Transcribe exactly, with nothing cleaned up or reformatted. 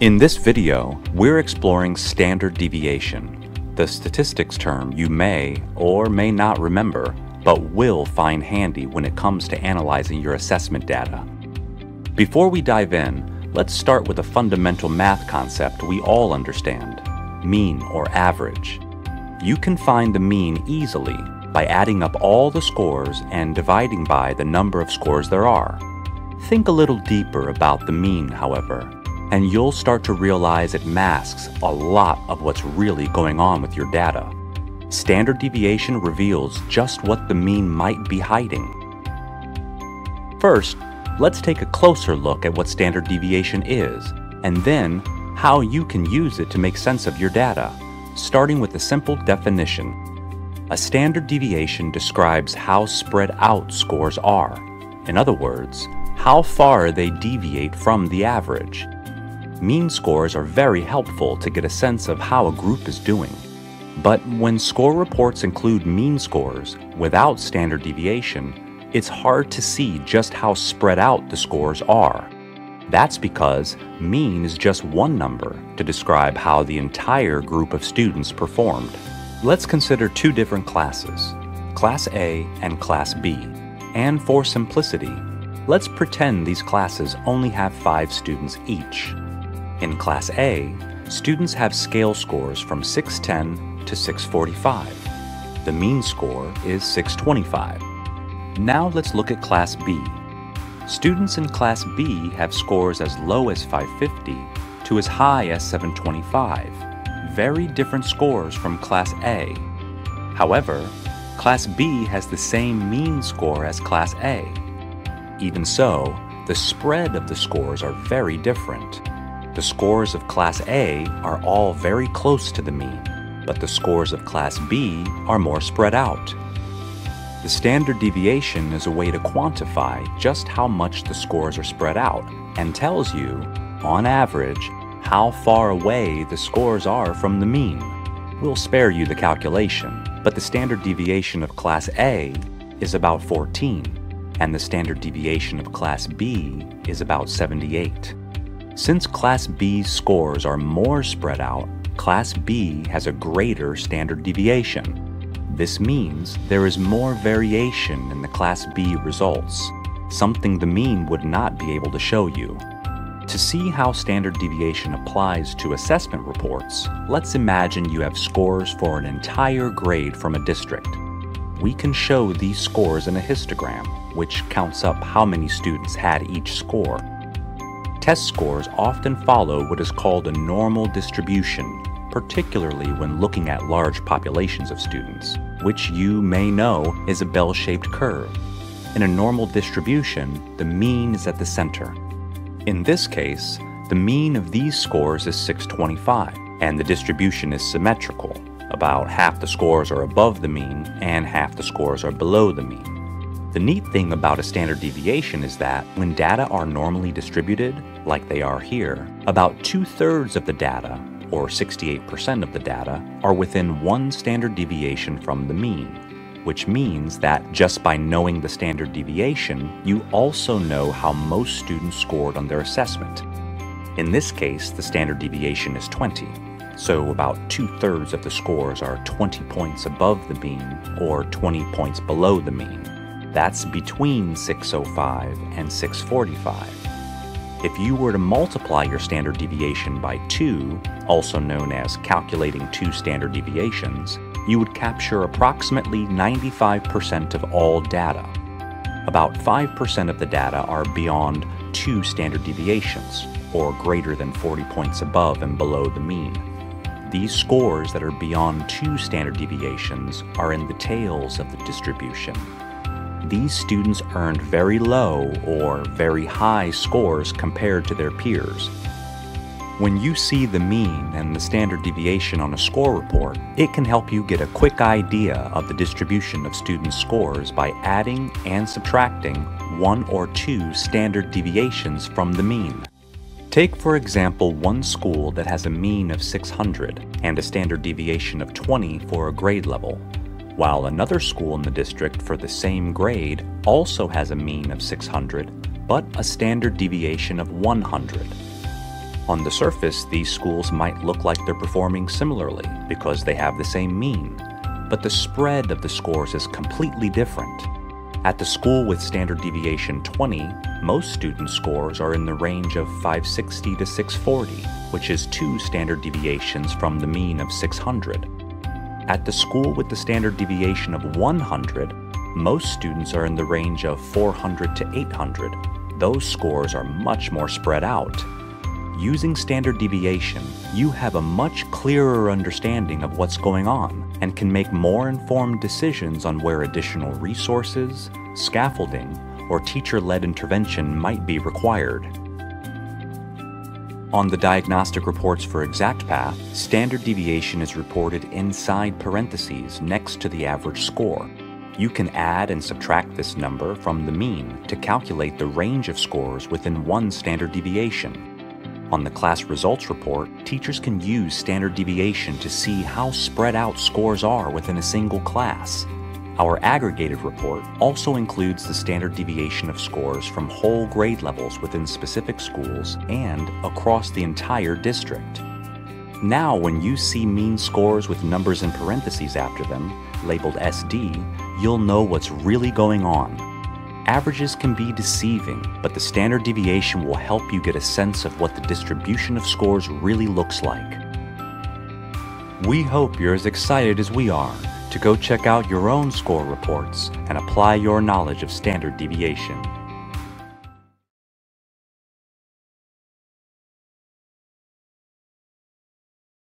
In this video, we're exploring standard deviation, the statistics term you may or may not remember, but will find handy when it comes to analyzing your assessment data. Before we dive in, let's start with a fundamental math concept we all understand, mean or average. You can find the mean easily by adding up all the scores and dividing by the number of scores there are. Think a little deeper about the mean, however, and you'll start to realize it masks a lot of what's really going on with your data. Standard deviation reveals just what the mean might be hiding. First, let's take a closer look at what standard deviation is, and then how you can use it to make sense of your data, starting with a simple definition. A standard deviation describes how spread out scores are. In other words, how far they deviate from the average. Mean scores are very helpful to get a sense of how a group is doing. But when score reports include mean scores without standard deviation, it's hard to see just how spread out the scores are. That's because mean is just one number to describe how the entire group of students performed. Let's consider two different classes, Class A and Class B. And for simplicity, let's pretend these classes only have five students each. In Class A, students have scale scores from six ten to six forty-five. The mean score is six twenty-five. Now let's look at Class B. Students in Class B have scores as low as five fifty to as high as seven twenty-five. Very different scores from Class A. However, Class B has the same mean score as Class A. Even so, the spread of the scores are very different. The scores of Class A are all very close to the mean, but the scores of Class B are more spread out. The standard deviation is a way to quantify just how much the scores are spread out and tells you, on average, how far away the scores are from the mean. We'll spare you the calculation, but the standard deviation of Class A is about fourteen, and the standard deviation of Class B is about seventy-eight. Since Class B's scores are more spread out, Class B has a greater standard deviation. This means there is more variation in the Class B results, something the mean would not be able to show you. To see how standard deviation applies to assessment reports, let's imagine you have scores for an entire grade from a district. We can show these scores in a histogram, which counts up how many students had each score. Test scores often follow what is called a normal distribution, particularly when looking at large populations of students, which you may know is a bell-shaped curve. In a normal distribution, the mean is at the center. In this case, the mean of these scores is six twenty-five, and the distribution is symmetrical. About half the scores are above the mean, and half the scores are below the mean. The neat thing about a standard deviation is that when data are normally distributed, like they are here, about two-thirds of the data, or sixty-eight percent of the data, are within one standard deviation from the mean, which means that just by knowing the standard deviation, you also know how most students scored on their assessment. In this case, the standard deviation is twenty, so about two-thirds of the scores are twenty points above the mean or twenty points below the mean. That's between six oh five and six forty-five. If you were to multiply your standard deviation by two, also known as calculating two standard deviations, you would capture approximately ninety-five percent of all data. About five percent of the data are beyond two standard deviations, or greater than forty points above and below the mean. These scores that are beyond two standard deviations are in the tails of the distribution. These students earned very low or very high scores compared to their peers. When you see the mean and the standard deviation on a score report, it can help you get a quick idea of the distribution of students' scores by adding and subtracting one or two standard deviations from the mean. Take, for example, one school that has a mean of six hundred and a standard deviation of twenty for a grade level, while another school in the district for the same grade also has a mean of six hundred, but a standard deviation of one hundred. On the surface, these schools might look like they're performing similarly because they have the same mean, but the spread of the scores is completely different. At the school with standard deviation twenty, most students' scores are in the range of five sixty to six forty, which is two standard deviations from the mean of six hundred. At the school with the standard deviation of one hundred, most students are in the range of four hundred to eight hundred. Those scores are much more spread out. Using standard deviation, you have a much clearer understanding of what's going on and can make more informed decisions on where additional resources, scaffolding, or teacher-led intervention might be required. On the diagnostic reports for Exact Path, standard deviation is reported inside parentheses next to the average score. You can add and subtract this number from the mean to calculate the range of scores within one standard deviation. On the class results report, teachers can use standard deviation to see how spread out scores are within a single class. Our aggregated report also includes the standard deviation of scores from whole grade levels within specific schools and across the entire district. Now, when you see mean scores with numbers in parentheses after them, labeled S D, you'll know what's really going on. Averages can be deceiving, but the standard deviation will help you get a sense of what the distribution of scores really looks like. We hope you're as excited as we are to go check out your own score reports and apply your knowledge of standard deviation.